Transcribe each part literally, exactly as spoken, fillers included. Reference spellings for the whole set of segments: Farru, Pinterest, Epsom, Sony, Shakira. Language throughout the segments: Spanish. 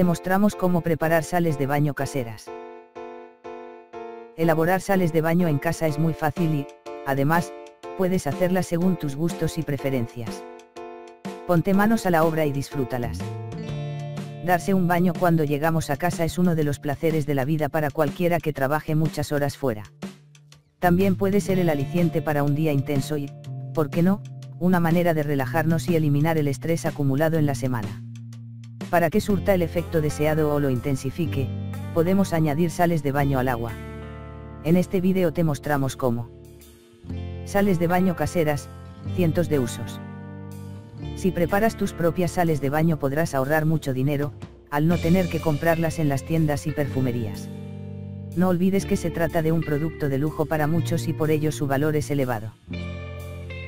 te mostramos cómo preparar sales de baño caseras. Elaborar sales de baño en casa es muy fácil y, además, puedes hacerlas según tus gustos y preferencias. Ponte manos a la obra y disfrútalas. Darse un baño cuando llegamos a casa es uno de los placeres de la vida para cualquiera que trabaje muchas horas fuera. También puede ser el aliciente para un día intenso y, ¿por qué no?, una manera de relajarnos y eliminar el estrés acumulado en la semana. Para que surta el efecto deseado o lo intensifique, podemos añadir sales de baño al agua. En este vídeo te mostramos cómo. Sales de baño caseras, cientos de usos. Si preparas tus propias sales de baño podrás ahorrar mucho dinero, al no tener que comprarlas en las tiendas y perfumerías. No olvides que se trata de un producto de lujo para muchos y por ello su valor es elevado.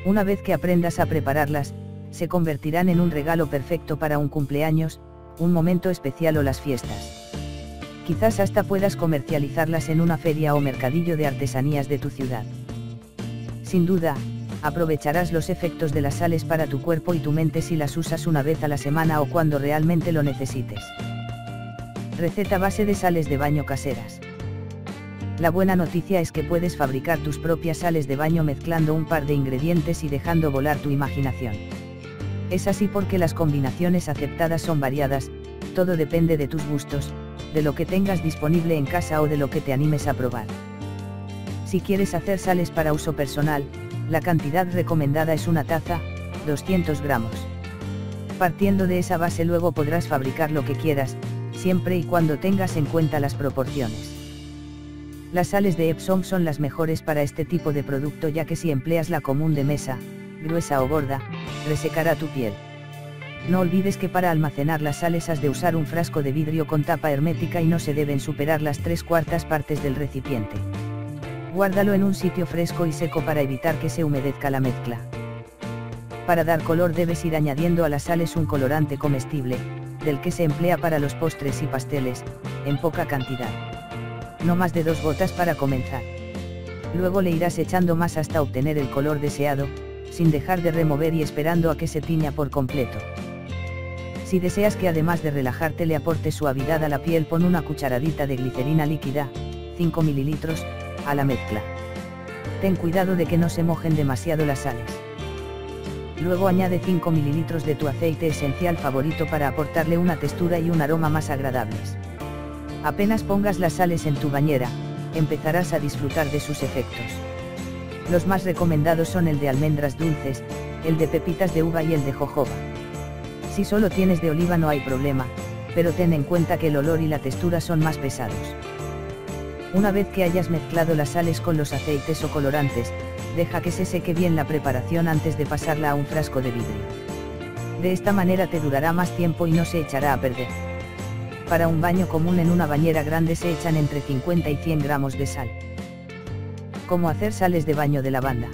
Una vez que aprendas a prepararlas, se convertirán en un regalo perfecto para un cumpleaños, un momento especial o las fiestas. Quizás hasta puedas comercializarlas en una feria o mercadillo de artesanías de tu ciudad. Sin duda, aprovecharás los efectos de las sales para tu cuerpo y tu mente si las usas una vez a la semana o cuando realmente lo necesites. Receta base de sales de baño caseras. La buena noticia es que puedes fabricar tus propias sales de baño mezclando un par de ingredientes y dejando volar tu imaginación. Es así porque las combinaciones aceptadas son variadas, todo depende de tus gustos, de lo que tengas disponible en casa o de lo que te animes a probar. Si quieres hacer sales para uso personal, la cantidad recomendada es una taza, doscientos gramos. Partiendo de esa base luego podrás fabricar lo que quieras, siempre y cuando tengas en cuenta las proporciones. Las sales de Epsom son las mejores para este tipo de producto ya que si empleas la común de mesa, gruesa o gorda, resecará tu piel. No olvides que para almacenar las sales has de usar un frasco de vidrio con tapa hermética y no se deben superar las tres cuartas partes del recipiente. Guárdalo en un sitio fresco y seco para evitar que se humedezca la mezcla. Para dar color debes ir añadiendo a las sales un colorante comestible, del que se emplea para los postres y pasteles, en poca cantidad. No más de dos gotas para comenzar. Luego le irás echando más hasta obtener el color deseado, sin dejar de remover y esperando a que se tiña por completo. Si deseas que además de relajarte le aporte suavidad a la piel, pon una cucharadita de glicerina líquida, cinco mililitros, a la mezcla. Ten cuidado de que no se mojen demasiado las sales. Luego añade cinco mililitros de tu aceite esencial favorito para aportarle una textura y un aroma más agradables. Apenas pongas las sales en tu bañera, empezarás a disfrutar de sus efectos. Los más recomendados son el de almendras dulces, el de pepitas de uva y el de jojoba. Si solo tienes de oliva no hay problema, pero ten en cuenta que el olor y la textura son más pesados. Una vez que hayas mezclado las sales con los aceites o colorantes, deja que se seque bien la preparación antes de pasarla a un frasco de vidrio. De esta manera te durará más tiempo y no se echará a perder. Para un baño común en una bañera grande se echan entre cincuenta y cien gramos de sal. ¿Cómo hacer sales de baño de lavanda?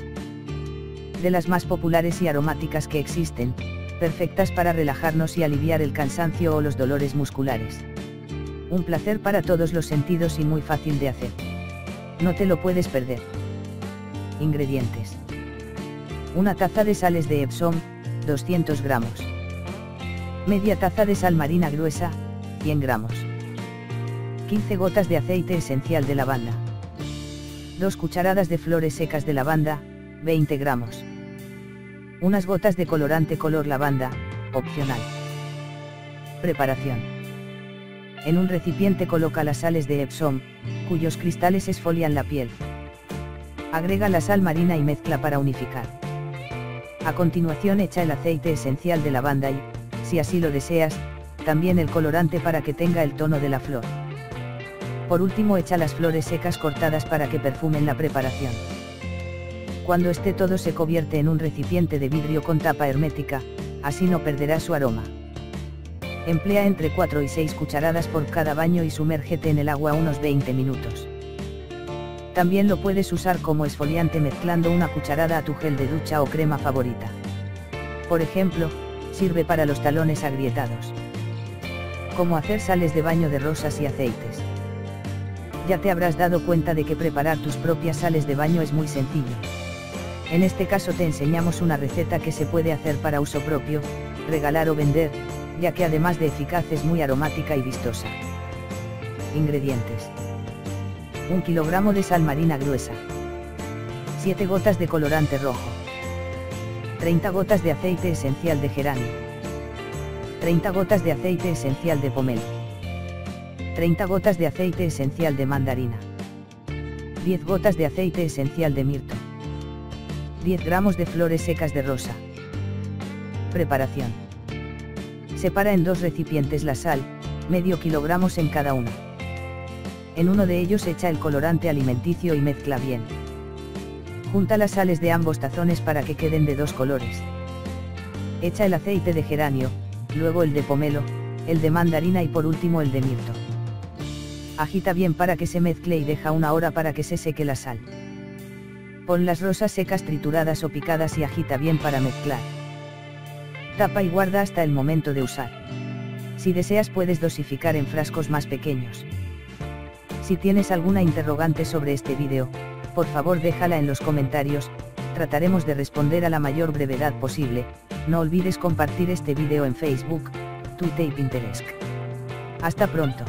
De las más populares y aromáticas que existen, perfectas para relajarnos y aliviar el cansancio o los dolores musculares. Un placer para todos los sentidos y muy fácil de hacer. No te lo puedes perder. Ingredientes: una taza de sales de Epsom, doscientos gramos. Media taza de sal marina gruesa, cien gramos. quince gotas de aceite esencial de lavanda. dos cucharadas de flores secas de lavanda, veinte gramos. Unas gotas de colorante color lavanda, opcional. Preparación. En un recipiente coloca las sales de Epsom, cuyos cristales exfolian la piel. Agrega la sal marina y mezcla para unificar. A continuación echa el aceite esencial de lavanda y, si así lo deseas, también el colorante para que tenga el tono de la flor. Por último echa las flores secas cortadas para que perfumen la preparación. Cuando esté todo se convierte en un recipiente de vidrio con tapa hermética, así no perderá su aroma. Emplea entre cuatro y seis cucharadas por cada baño y sumérgete en el agua unos veinte minutos. También lo puedes usar como exfoliante mezclando una cucharada a tu gel de ducha o crema favorita. Por ejemplo, sirve para los talones agrietados. Cómo hacer sales de baño de rosas y aceites. Ya te habrás dado cuenta de que preparar tus propias sales de baño es muy sencillo. En este caso te enseñamos una receta que se puede hacer para uso propio, regalar o vender, ya que además de eficaz es muy aromática y vistosa. Ingredientes: un kilogramo de sal marina gruesa, siete gotas de colorante rojo, treinta gotas de aceite esencial de geranio, treinta gotas de aceite esencial de pomelo, treinta gotas de aceite esencial de mandarina, diez gotas de aceite esencial de mirto, diez gramos de flores secas de rosa. Preparación: separa en dos recipientes la sal, medio kilogramo en cada uno. En uno de ellos echa el colorante alimenticio y mezcla bien. Junta las sales de ambos tazones para que queden de dos colores. Echa el aceite de geranio, luego el de pomelo, el de mandarina y por último el de mirto. Agita bien para que se mezcle y deja una hora para que se seque la sal. Pon las rosas secas trituradas o picadas y agita bien para mezclar. Tapa y guarda hasta el momento de usar. Si deseas puedes dosificar en frascos más pequeños. Si tienes alguna interrogante sobre este vídeo, por favor déjala en los comentarios, trataremos de responder a la mayor brevedad posible. No olvides compartir este vídeo en Facebook, Twitter y Pinterest. Hasta pronto.